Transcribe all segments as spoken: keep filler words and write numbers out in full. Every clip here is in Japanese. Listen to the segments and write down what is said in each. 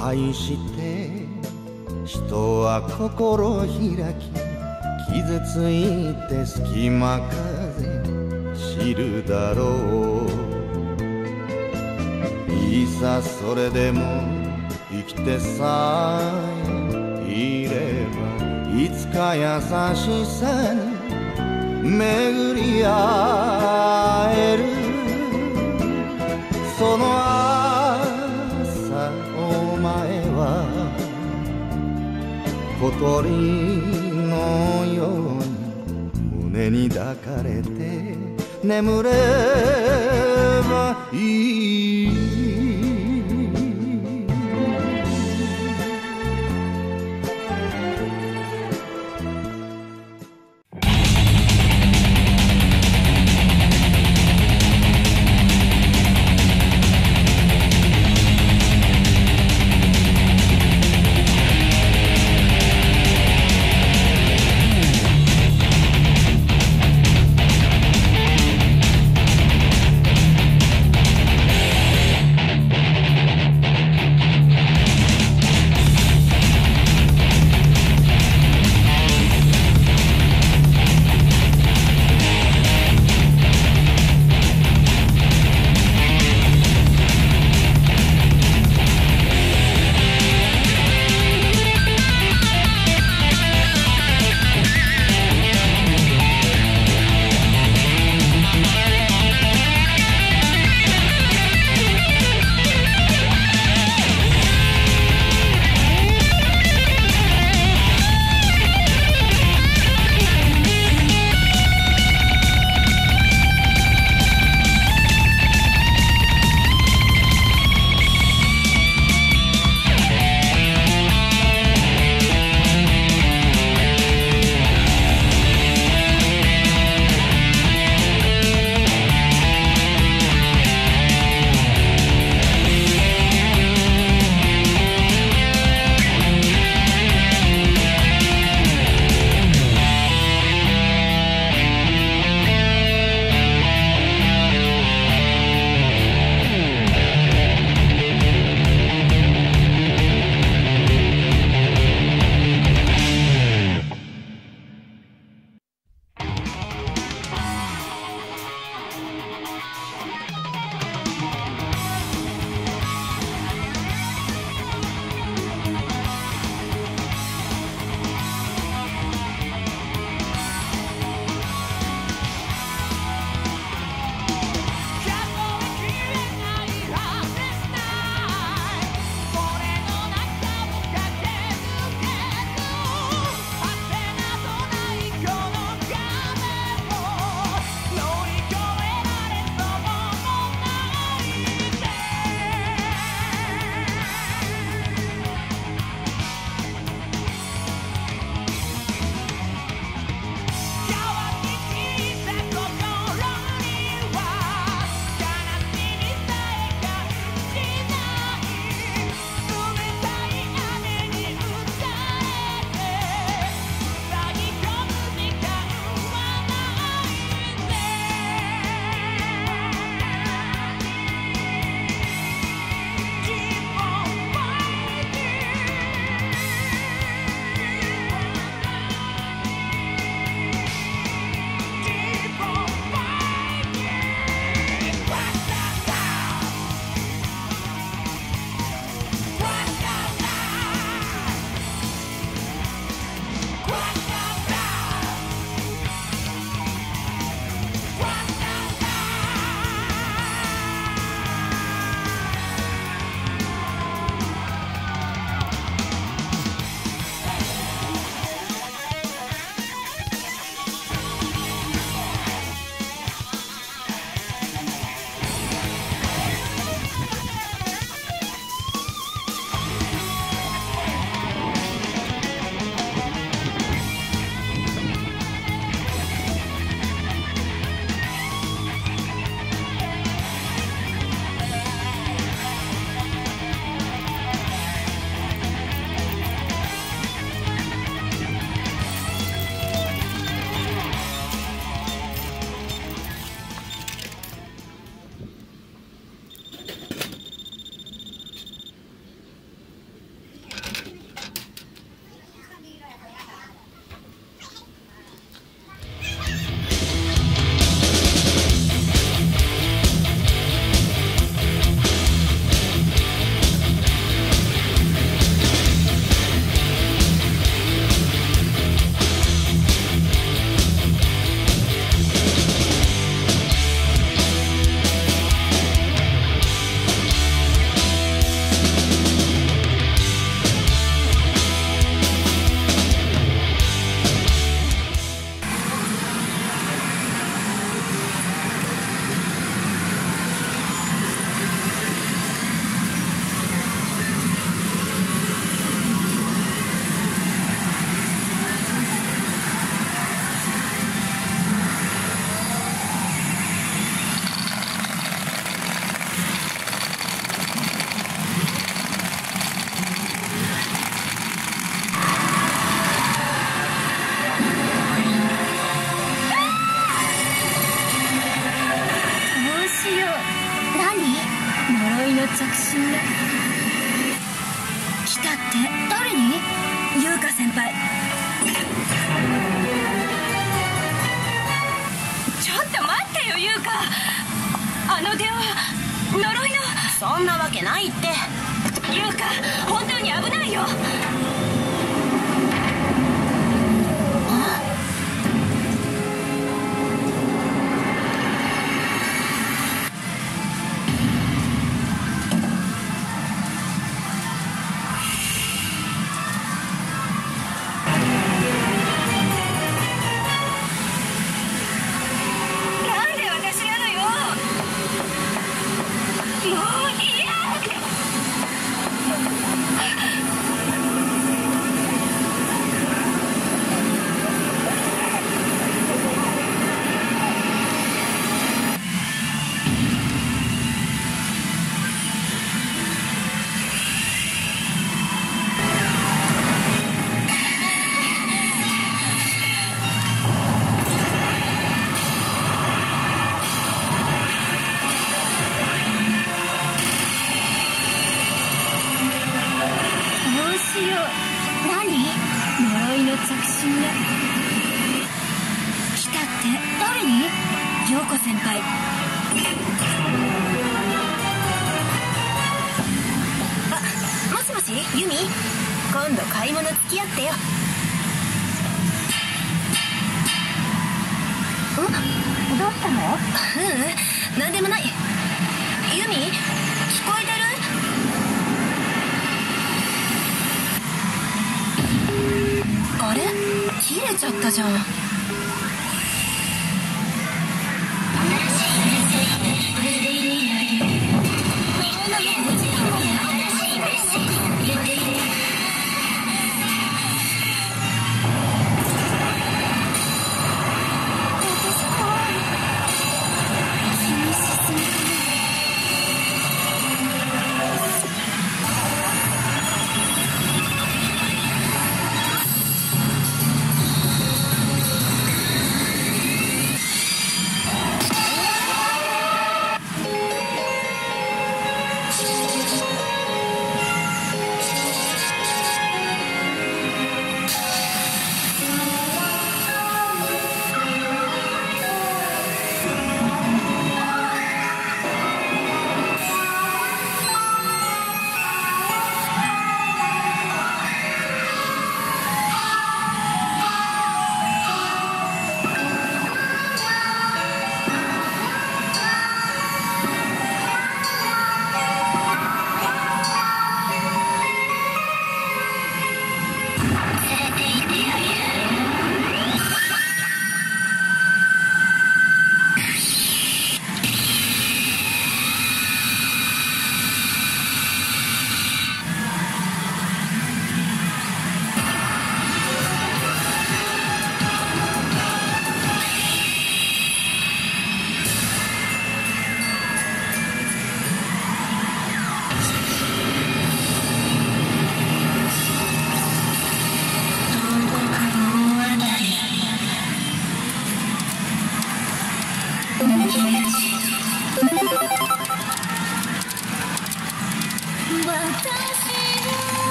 愛して人は心開き傷ついて隙間風知るだろういいさそれでも生きてさえいればいつか優しさに巡り合えるその朝お前は小鳥のように胸に抱かれて眠ればいいの着信だ。来たって誰に？優香先輩。ちょっと待ってよ優香、あの電話呪いの。そんなわけないって。優香本当に危ないよ。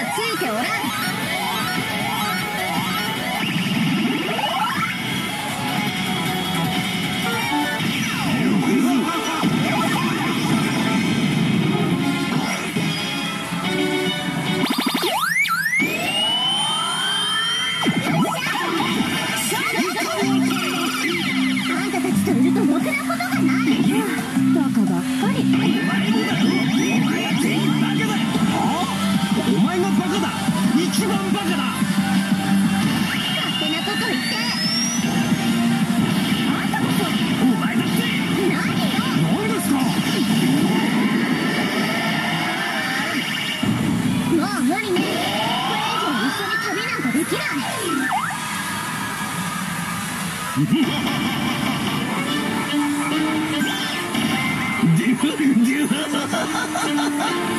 だついておらん。あんたたちといるとろくなことがないよ。バカばっかり。お前がバカだ、一番バカだ。勝手なこと言って。あんたこそ。お前だって。何よ。何ですか。もう無理ね。これ以上一緒に旅なんかできない。デュデュ